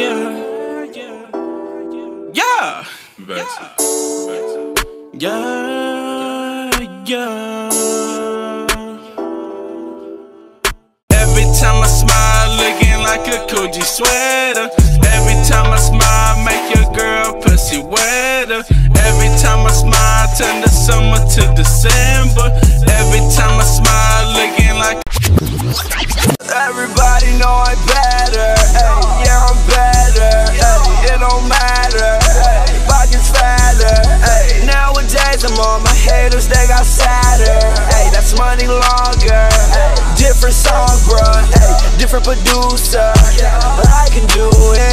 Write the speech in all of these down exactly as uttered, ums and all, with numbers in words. yeah, yeah, yeah, yeah, yeah. Every time I smile, looking like a Koji sweater. Every time I smile, make your girl pussy wetter. Every time I smile, turn the summer to December. Every time I smile, looking like everybody know I'm better. Ay, yeah, I'm better. Ay, it don't matter. Ay, pockets fatter. Ay, nowadays I'm on my haters, they got sadder. Ay, that's money longer. Ay, different song, bro. Ay, different producer. But I can do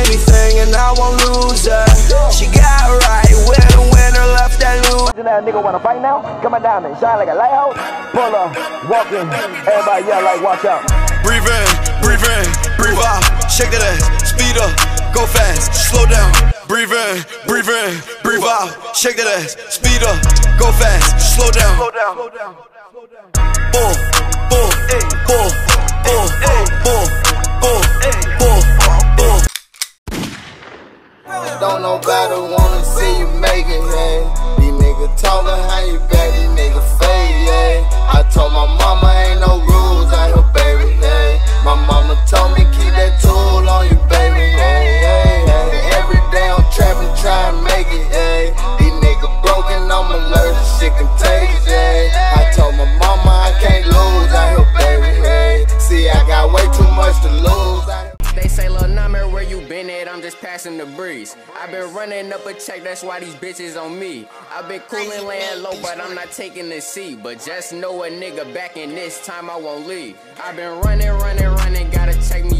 anything and I won't lose her. She got right when winner left that loser. That nigga wanna fight now? Come on down and shine like a lighthouse. Pull up, walking, everybody yell like watch out. Breathe in, breathe in, breathe out. Shake that ass, speed up, go fast, slow down. Breathe in, breathe in, breathe out. Shake that ass, speed up, go fast, slow down. Slow down, slow down, slow down. Bull, bull, bull, bull, bull, bull, bull, bull. Don't nobody wanna see you make it, hey. These niggas talking how you back, these niggas fade, yeah. I told my mama ain't no rules out here, baby, hey. My mama told me keep that tool on you, baby, hey, hey, hey. Every day I'm trapping, try and make it, hey. These niggas broken, I'm allergic, shit contagious, hey. I told my mama I can't lose out here, baby, hey. See, I got way too much to lose out here. They say, Lil Nightmare, where you been at? I'm just passing the breeze. I've been running up a check, that's why these bitches on me. I've been cooling, laying low, but I'm not taking the seat. But just know a nigga back in this time, I won't leave. I've been running, running, running, gotta check me.